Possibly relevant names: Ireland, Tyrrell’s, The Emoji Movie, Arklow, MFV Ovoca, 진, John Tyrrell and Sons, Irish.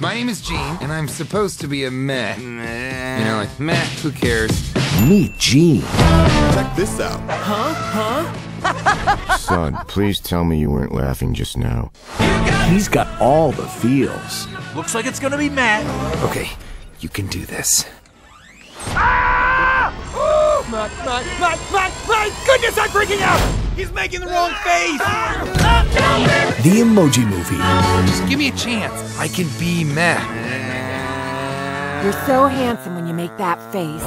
My name is Gene, and I'm supposed to be a meh. You know, like, meh, who cares? Meet Gene. Check this out. Huh? Huh? Son, please tell me you weren't laughing just now. He's got all the feels. Looks like it's gonna be meh. Okay, you can do this. Ah! Ooh! My goodness, I'm freaking out! He's making the wrong face! The Emoji Movie. Just give me a chance. I can be meh. You're so handsome when you make that face.